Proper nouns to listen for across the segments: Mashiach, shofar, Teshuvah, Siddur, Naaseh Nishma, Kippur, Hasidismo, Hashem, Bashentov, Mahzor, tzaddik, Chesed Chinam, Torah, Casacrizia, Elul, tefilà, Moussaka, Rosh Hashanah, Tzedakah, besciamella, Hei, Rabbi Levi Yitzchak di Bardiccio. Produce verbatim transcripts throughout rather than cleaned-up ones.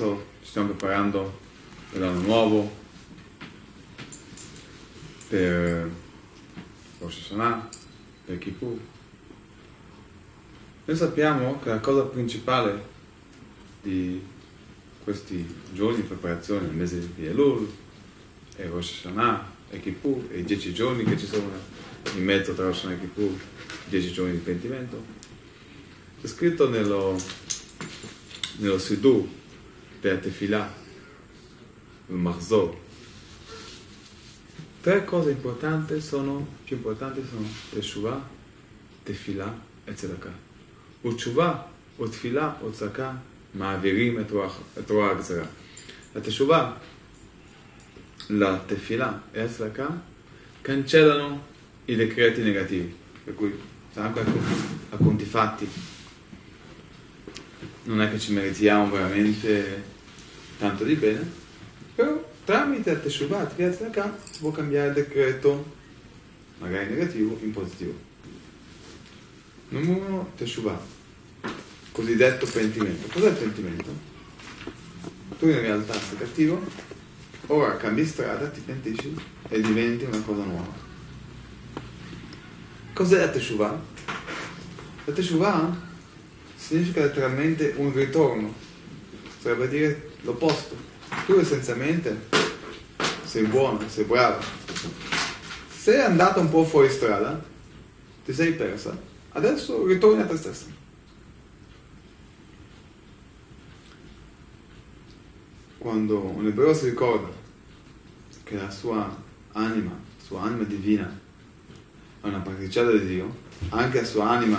adesso ci stiamo preparando per l'anno nuovo, per Rosh Hashanah, per Kippur. Noi sappiamo che la cosa principale di questi giorni di preparazione, il mese di Elul, e Rosh Hashanah, e Kippur, e i dieci giorni che ci sono in mezzo tra Rosh Hashanah e Kippur, dieci giorni di pentimento, è scritto nello, nello Siddur della tefilà, il Mahzor. Tre cose importanti sono, più importanti sono Teshuvah, Tefilà e Tzedakah. O Teshuvah, o Tefilà, o Tzedakah, מעבירים את רוע הגזרה. התשובה לתפילה e הצדקה cancellano i decreti negativi, per cui anche a conti fatti non è che ci meritiamo veramente tanto di bene, però tramite la teshuva e la tzedakah si può cambiare il decreto magari negativo in positivo. Numero uno, teshuva, cosiddetto pentimento. Cos'è il pentimento? Tu in realtà sei cattivo, ora cambi strada, ti pentisci e diventi una cosa nuova. Cos'è la Teshuvah? La Teshuvah significa letteralmente un ritorno, sarebbe dire l'opposto. Tu essenzialmente sei buono, sei bravo, sei andato un po' fuori strada, ti sei persa, adesso ritorni a te stesso. Quando un ebreo si ricorda che la sua anima, la sua anima divina, è una particella di Dio, anche la sua anima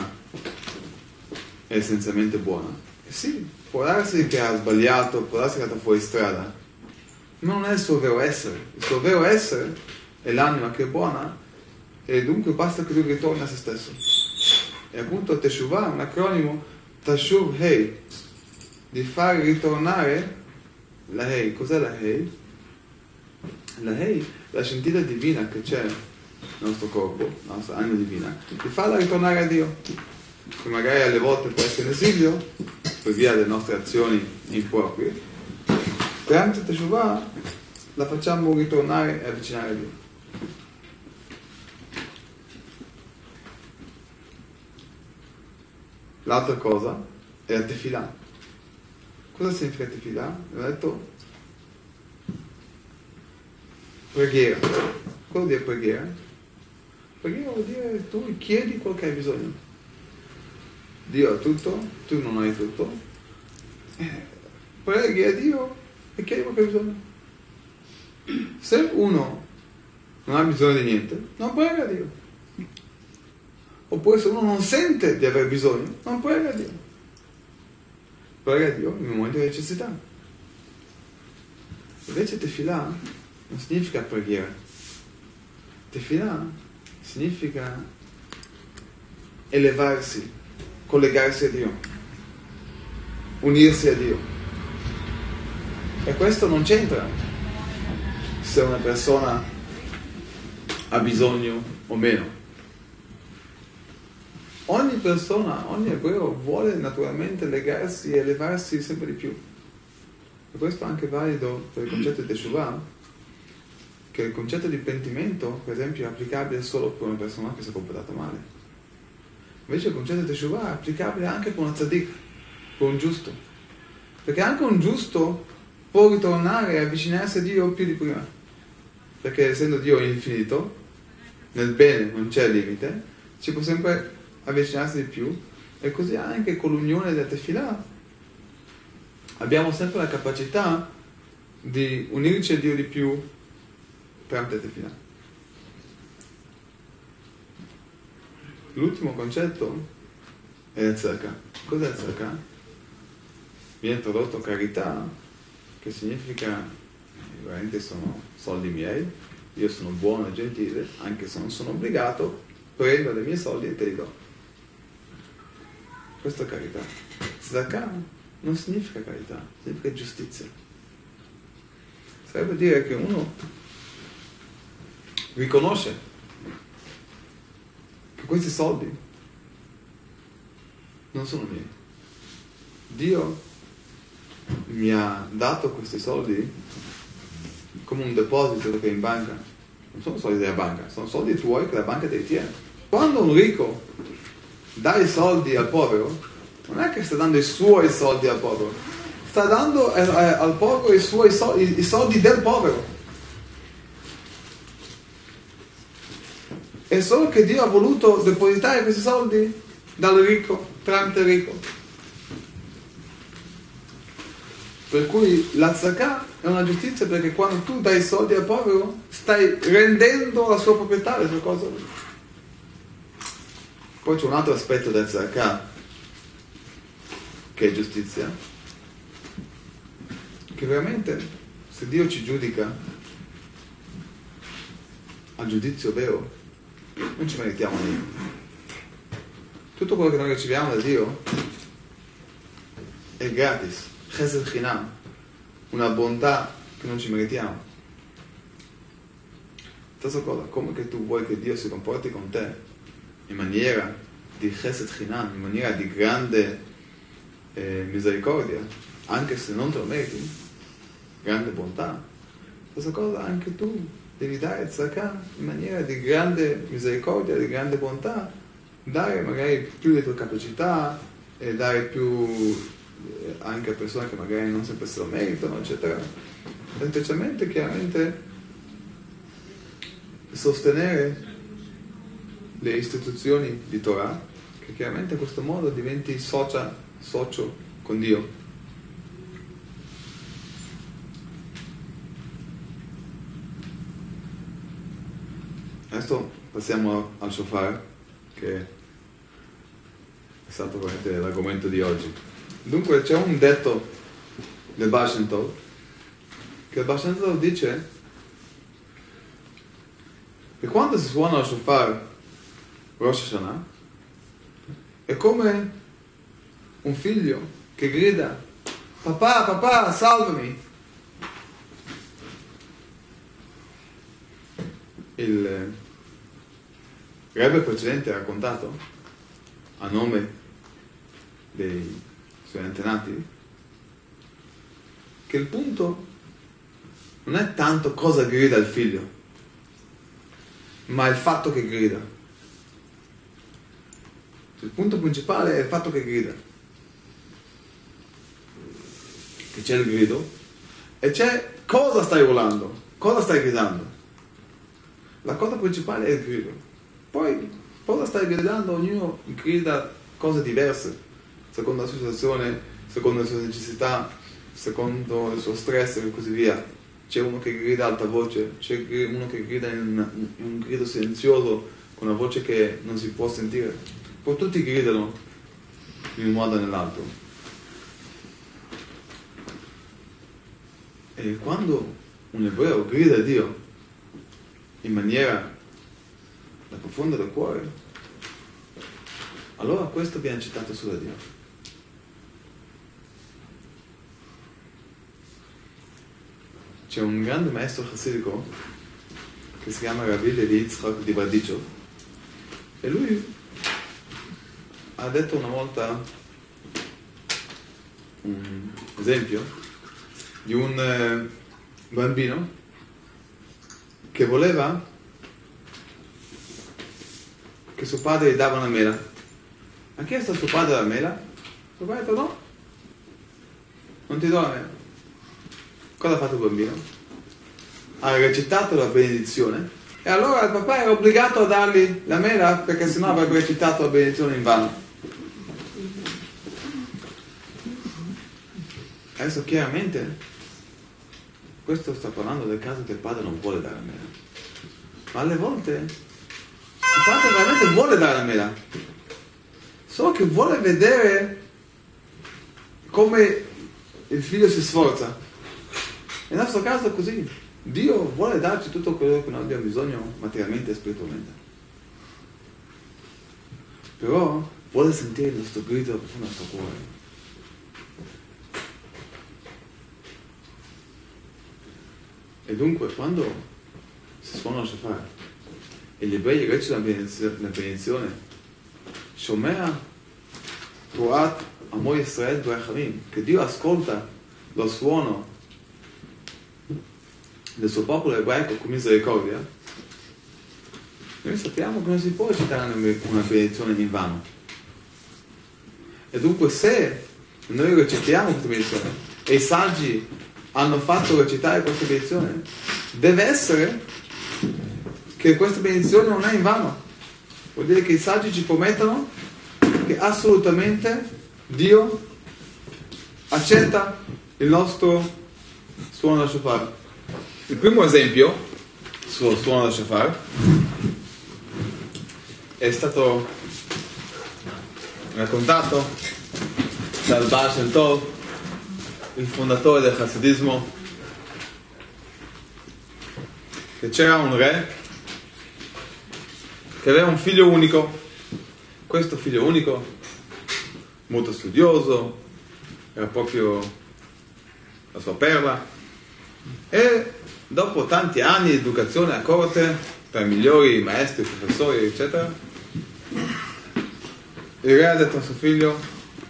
è essenzialmente buona, e sì, può darsi che ha sbagliato, può darsi che è andata fuori strada, ma non è il suo vero essere. Il suo vero essere è l'anima che è buona, e dunque basta che lui ritorni a se stesso. E appunto Teshuvah è un acronimo, Teshuv Hei, di far ritornare la Hei. Cos'è la Hei? La Hei, la scintilla divina che c'è nel nostro corpo, la nostra anima divina, che fa ritornare a Dio, che magari alle volte può essere in esilio per via delle nostre azioni improprie. Tramite Teshuvah la facciamo ritornare e avvicinare a Dio. L'altra cosa è la Tefilà. Cosa significa tefilà? Ho detto preghiera. Cosa vuol dire preghiera? Preghiera vuol dire tu chiedi quello che hai bisogno. Dio ha tutto, tu non hai tutto. Preghi a Dio e chiedi quello che hai bisogno. Se uno non ha bisogno di niente, non prega a Dio. Oppure se uno non sente di aver bisogno, non prega a Dio. Prega a Dio in un momento di necessità. Invece tefilà non significa preghiera. Tefilà significa elevarsi, collegarsi a Dio, unirsi a Dio. E questo non c'entra se una persona ha bisogno o meno. Ogni persona, ogni ebreo vuole naturalmente legarsi e elevarsi sempre di più. E questo è anche valido per il concetto di Teshuvah, che il concetto di pentimento, per esempio, è applicabile solo per una persona che si è comportata male. Invece il concetto di Teshuvah è applicabile anche per uno tzaddik, per un giusto. Perché anche un giusto può ritornare e avvicinarsi a Dio più di prima. Perché essendo Dio infinito, nel bene non c'è limite, ci può sempre avvicinarsi di più, e così anche con l'unione della tefilà abbiamo sempre la capacità di unirci a Dio di più tramite la tefilà. L'ultimo concetto è la tzedakah. Cos'è la tzedakah? Viene tradotto carità, che significa veramente sono soldi miei, io sono buono e gentile, anche se non sono obbligato, prendo dei miei soldi e te li do. Questa è carità. Tzedakah non significa carità, significa giustizia. Sarebbe dire che uno riconosce che questi soldi non sono miei. Dio mi ha dato questi soldi come un deposito che è in banca. Non sono soldi della banca, sono soldi tuoi che la banca te li tiene. Quando un ricco dà i soldi al povero, non è che sta dando i suoi soldi al povero, sta dando eh, al povero i suoi soldi, i soldi del povero. È solo che Dio ha voluto depositare questi soldi dal ricco, tramite il ricco. Per cui la tzedakah è una giustizia, perché quando tu dai soldi al povero stai rendendo la sua proprietà, la sua cosa. Poi c'è un altro aspetto della tzedakah che è giustizia, che veramente se Dio ci giudica al giudizio vero non ci meritiamo niente. Tutto quello che noi riceviamo da Dio è gratis, Chesed Chinam, una bontà che non ci meritiamo. Stessa cosa, come che tu vuoi che Dio si comporti con te in maniera di Chesed Chinam, in maniera di grande eh, misericordia, anche se non te lo meriti, grande bontà. Stessa cosa, anche tu devi dare tzedakah in maniera di grande misericordia, di grande bontà, dare magari più delle tue capacità e dare più anche a persone che magari non sempre se lo meritano, eccetera. Semplicemente, chiaramente, sostenere le istituzioni di Torah, che chiaramente in questo modo diventi socia, socio con Dio. Adesso passiamo al shofar, che è stato veramente l'argomento di oggi. Dunque c'è un detto del Bashentov, che il Bashentov dice che quando si suona il shofar Rosh Hashanah è come un figlio che grida papà, papà, salvami. Il Il Rebbe precedente ha raccontato, a nome dei suoi antenati, che il punto non è tanto cosa grida il figlio, ma il fatto che grida. Il punto principale è il fatto che grida. Che c'è il grido e c'è cosa stai urlando, cosa stai gridando. La cosa principale è il grido. Poi, cosa stai gridando? Ognuno grida cose diverse, secondo la sua situazione, secondo le sue necessità, secondo il suo stress e così via. C'è uno che grida alta voce, c'è uno che grida in un grido silenzioso, con una voce che non si può sentire. Poi tutti gridano in un modo o nell'altro. E quando un ebreo grida a Dio in maniera da profondo del cuore, allora questo viene citato solo da Dio. C'è un grande maestro chassidico che si chiama Rabbi Levi Yitzchak di Bardiccio, e lui ha detto una volta un esempio di un bambino che voleva che suo padre gli dava una mela. Ha chiesto a suo padre la mela, suo padre ha detto no, non ti do la mela. Cosa ha fatto il bambino? Ha recitato la benedizione, e allora il papà era obbligato a dargli la mela, perché sennò avrebbe recitato la benedizione in vano. Adesso chiaramente questo sta parlando del caso che il padre non vuole dare la mela, ma alle volte il padre veramente vuole dare la mela, solo che vuole vedere come il figlio si sforza. Nel nostro caso è così. Dio vuole darci tutto quello che noi abbiamo bisogno materialmente e spiritualmente, però vuole sentire il nostro grido profondo nel nostro cuore. E dunque quando si suona il shofar e gli ebrei recitano la benedizione, Shomea Tuat Amo Israel Berachamim, che Dio ascolta lo suono del suo popolo ebraico con misericordia, noi sappiamo che non si può citare una benedizione in vano. E dunque se noi recitiamo questa benedizione e i saggi hanno fatto recitare questa benedizione, deve essere che questa benedizione non è in vano. Vuol dire che i saggi ci promettono che assolutamente Dio accetta il nostro suono da shofar. Il primo esempio sul suono da shofar è stato raccontato dal Bashentov, il fondatore del Hasidismo, che c'era un re che aveva un figlio unico. Questo figlio unico, molto studioso, era proprio la sua perla, e dopo tanti anni di educazione a corte tra migliori maestri, professori, eccetera, il re ha detto a suo figlio: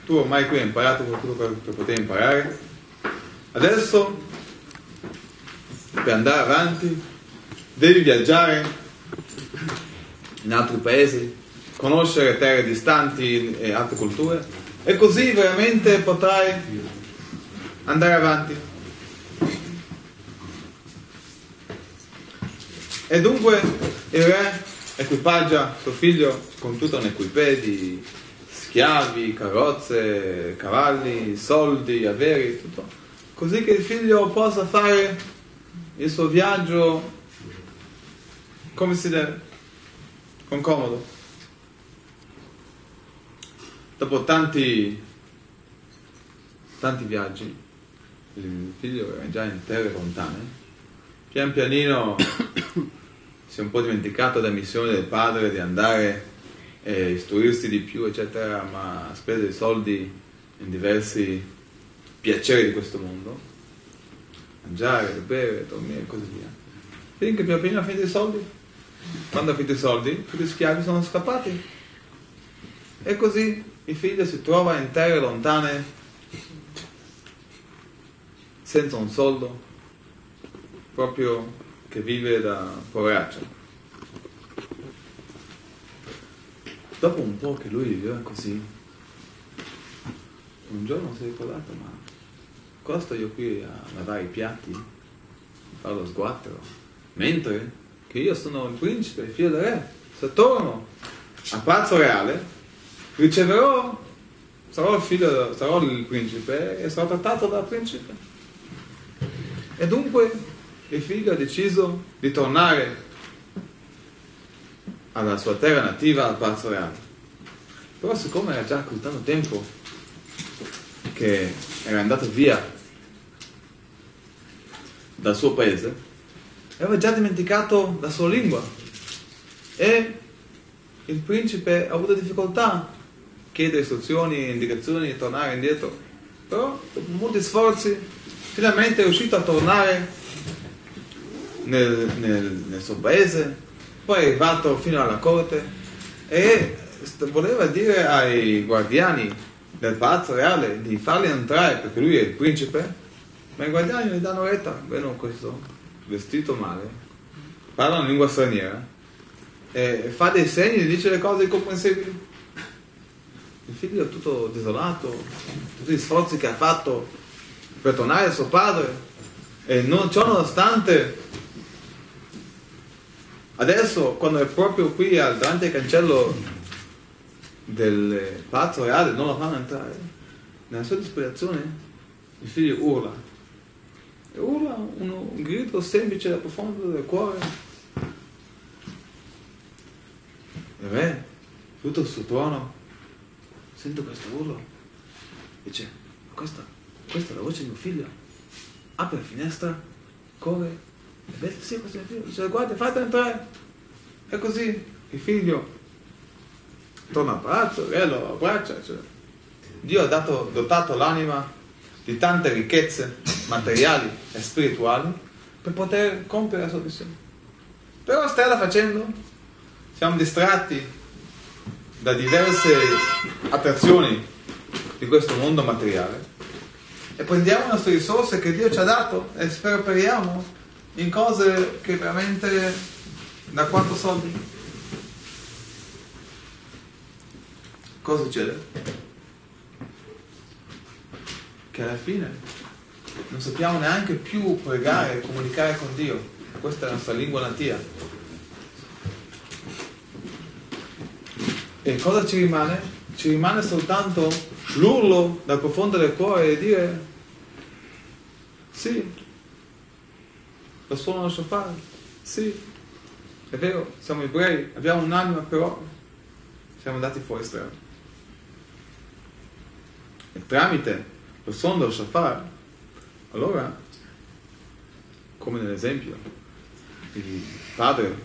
tu ormai qui hai imparato quello che potevi imparare, adesso per andare avanti devi viaggiare in altri paesi, conoscere terre distanti e altre culture, e così veramente potrai andare avanti. E dunque il re equipaggia suo figlio con tutta un'equipé di schiavi, carrozze, cavalli, soldi, averi, tutto, così che il figlio possa fare il suo viaggio come si deve, con comodo. Dopo tanti tanti viaggi, il figlio era già in terre lontane, pian pianino si è un po' dimenticato della missione del padre di andare e istruirsi di più, eccetera, ma ha speso i soldi in diversi piaceri di questo mondo, mangiare, bere, dormire e così via, finché pian pianino ha finito i soldi. Quando ha finito i soldi, tutti gli schiavi sono scappati. E così il figlio si trova in terre lontane, senza un soldo, proprio che vive da poveraccio. Dopo un po' che lui viveva così, un giorno si è ricordato: ma cosa sto io qui a lavare i piatti, a fare lo sguattero, mentre che io sono il principe, il figlio del re? Se torno a palazzo reale, riceverò, sarò il figlio, sarò il principe e sarò trattato da principe. E dunque il figlio ha deciso di tornare alla sua terra nativa, al palazzo reale. Però siccome era già così tanto tempo che era andato via dal suo paese, aveva già dimenticato la sua lingua, e il principe ha avuto difficoltà a chiedere istruzioni, indicazioni e tornare indietro. Però dopo molti sforzi finalmente è riuscito a tornare nel, nel, nel suo paese. Poi è arrivato fino alla corte e voleva dire ai guardiani del palazzo reale di farli entrare, perché lui è il principe, ma i guardiani gli danno retta: beh, non questo, vestito male, parla una lingua straniera e fa dei segni e dice le cose incomprensibili. Il figlio è tutto desolato, tutti gli sforzi che ha fatto per tornare a suo padre, e non, ciò nonostante adesso, quando è proprio qui davanti al cancello del palazzo reale, non lo fanno entrare. Nella sua disperazione il figlio urla, e urla uno, un grido semplice da profondo del cuore. Il re, tutto il suo trono, sento questo urlo, dice: questa, questa è la voce di mio figlio. Apre la finestra, corre e vede: sì, questo è mio figlio. Dice: guarda, fatelo entrare. E così il figlio torna a palazzo, il re lo abbraccia, eccetera. Dio ha dato, dotato l'anima di tante ricchezze materiali e spirituali per poter compiere la sua missione. Però strada facendo siamo distratti da diverse attrazioni di questo mondo materiale, e prendiamo le nostre risorse che Dio ci ha dato e sperperiamo in cose che veramente da quanto soldi? Cosa succede? Che alla fine non sappiamo neanche più pregare, comunicare con Dio. Questa è la nostra lingua natia. E cosa ci rimane? Ci rimane soltanto l'urlo dal profondo del cuore e dire sì, lo suono del shofar, sì, è vero, siamo ebrei, abbiamo un'anima, però siamo andati fuori strada. E tramite lo suono del shofar, allora, come nell'esempio, il padre,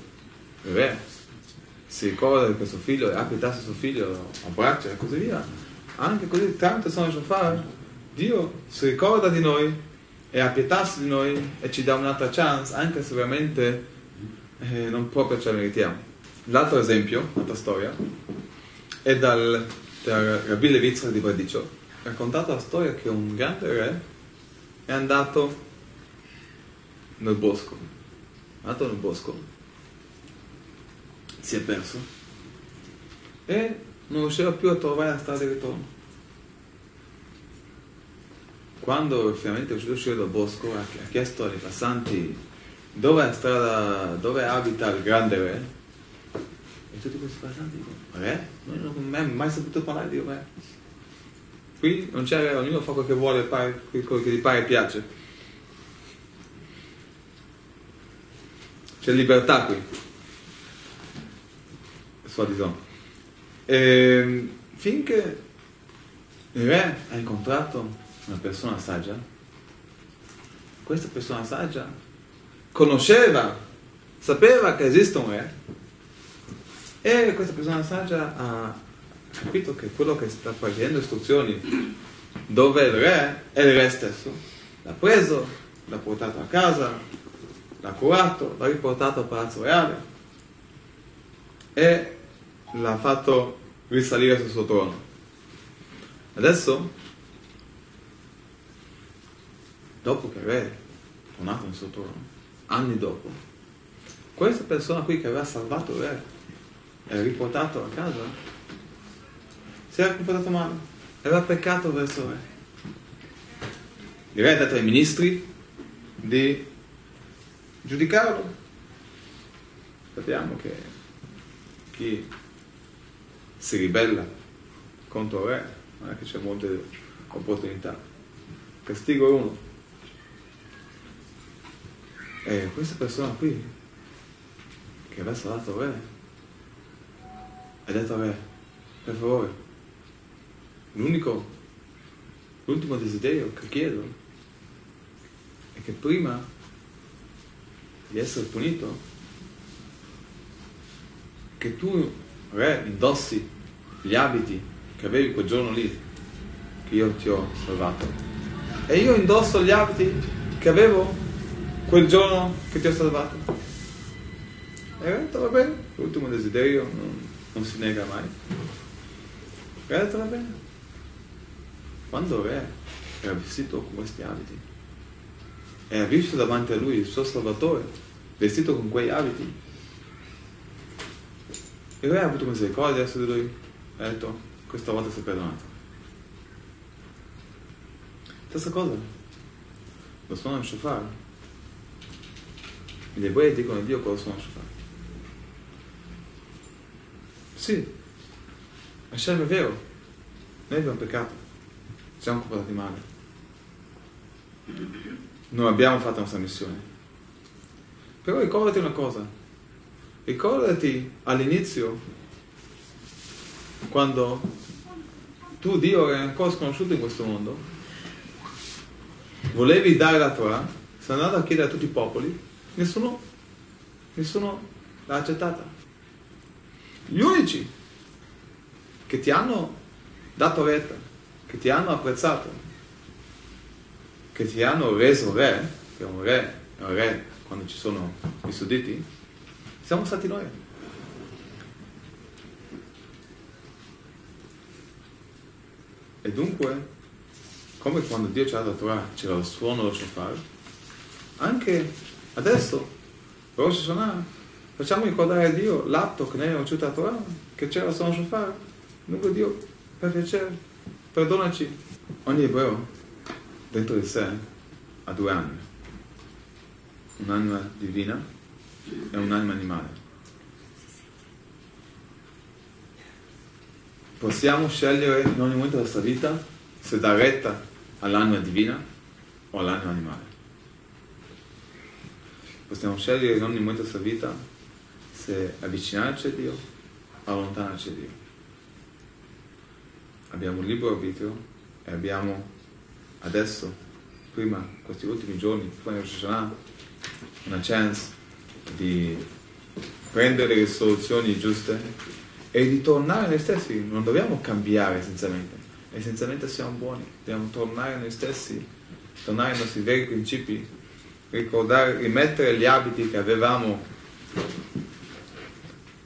il re, si ricorda di questo figlio e ha pietà su suo figlio, lo abbraccia e così via. Anche così, tramite il suono del shofar, Dio si ricorda di noi e ha pietà di noi e ci dà un'altra chance, anche se veramente eh, non proprio ce la meritiamo. L'altro esempio, un'altra storia, è dal da Rabbi Levi Yitzchak di Bardiccio, raccontata la storia che un grande re è andato nel bosco, è andato nel bosco, si è perso e non riusciva più a trovare la strada di ritorno. Quando finalmente è riuscito a uscire dal bosco, ha chiesto ai passanti dove è la strada, dove abita il grande re. E tutti questi passanti dicono, re? Noi non abbiamo mai saputo parlare di re. Qui non c'è re, ognuno fa quello che vuole, pare, quello che gli pare piace. C'è libertà qui. Sua disonore. E finché il re ha incontrato una persona saggia, questa persona saggia conosceva, sapeva che esiste un re, e questa persona saggia ha capito che quello che sta facendo istruzioni dove il re è il re stesso. L'ha preso, l'ha portato a casa, l'ha curato, l'ha riportato al palazzo reale e l'ha fatto risalire sul suo trono. Adesso, dopo che il re è tornato nel suo trono, anni dopo, questa persona qui che aveva salvato il re e riportato a casa, si era comportato male, aveva peccato verso il re. Il re è dato ai ministri di giudicarlo. Sappiamo che chi si ribella contro il re non è che c'è molte opportunità. Castigo uno. E questa persona qui, che aveva salvato il re, ha detto a me, per favore, l'unico, l'ultimo desiderio che chiedo è che prima di essere punito, che tu, re, indossi gli abiti che avevi quel giorno lì, che io ti ho salvato. E io indosso gli abiti che avevo quel giorno che ti ho salvato. E ho detto, va bene, l'ultimo desiderio non... non si nega mai. Re ha detto, va bene. Quando Re era vestito con questi abiti e ha visto davanti a lui il suo Salvatore vestito con quei abiti, il Re ha avuto misericordia verso di lui, ha detto, questa volta si è perdonato. Stessa cosa, lo suono del shofar. Gli ebrei dicono a Dio cosa suono del shofar. Sì, Hashem, è vero, noi abbiamo peccato, ci siamo comportati male, non abbiamo fatto la nostra missione. Però ricordati una cosa, ricordati all'inizio, quando tu, Dio, eri ancora sconosciuto in questo mondo, volevi dare la Torah, sei andato a chiedere a tutti i popoli, nessuno, nessuno l'ha accettata. Gli unici che ti hanno dato retta, che ti hanno apprezzato, che ti hanno reso re, che un re è un re quando ci sono i sudditi, siamo stati noi. E dunque, come quando Dio ci ha dato la Torah c'era il suono dello shofar, anche adesso, Rosh Hashanah, facciamo ricordare a Dio l'atto che noi abbiamo ricevuto la Torah, che c'era il suono dello shofar. Dunque Dio, per piacere, perdonaci. Ogni ebreo dentro di sé ha due anime, un'anima divina e un'anima animale. Possiamo scegliere in ogni momento della nostra vita se dare retta all'anima divina o all'anima animale. Possiamo scegliere in ogni momento della nostra vita se avvicinarci a Dio o allontanarci da Dio. Abbiamo un libero arbitrio e abbiamo adesso, prima, questi ultimi giorni, prima di Rosh Hashanah, una chance di prendere le risoluzioni giuste e di tornare noi stessi. Non dobbiamo cambiare essenzialmente, essenzialmente siamo buoni, dobbiamo tornare noi stessi, tornare ai nostri veri principi, ricordare, rimettere gli abiti che avevamo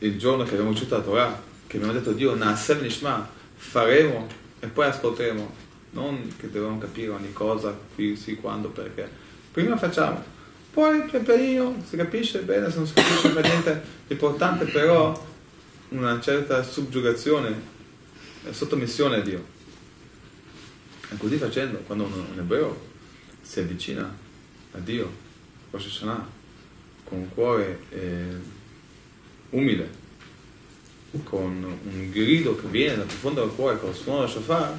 il giorno che abbiamo ricevuto la Torah, che abbiamo detto a Dio, Naaseh Nishma, faremo e poi ascolteremo, non che dobbiamo capire ogni cosa, qui, sì, quando, perché, prima facciamo, poi pian pianino si capisce bene, se non si capisce per niente, l'importante però una certa subgiugazione e sottomissione a Dio. E così facendo, quando un, un ebreo si avvicina a Dio, Rosh Hashanah, con un cuore eh, umile, con un grido che viene dal profondo del cuore, con il suono del shofar,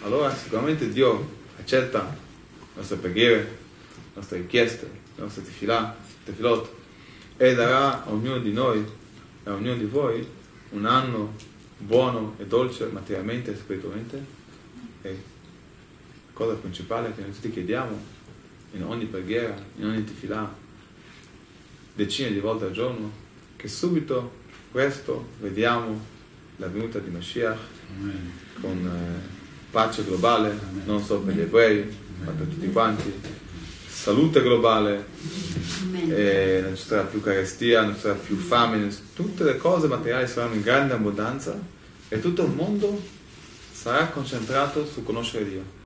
allora sicuramente Dio accetta le nostre preghiere, le nostre richieste, le nostre tefilà, tefilot, e darà a ognuno di noi, a ognuno di voi, un anno buono e dolce materialmente e spiritualmente. E la cosa principale che noi tutti chiediamo in ogni preghiera, in ogni tefilà, decine di volte al giorno, che subito, presto, vediamo la venuta di Mashiach. Amen. Con eh, pace globale. Amen. Non solo per gli ebrei. Amen. Ma per tutti quanti, salute globale, e non ci sarà più carestia, non ci sarà più fame, tutte le cose materiali saranno in grande abbondanza e tutto il mondo sarà concentrato su conoscere Dio.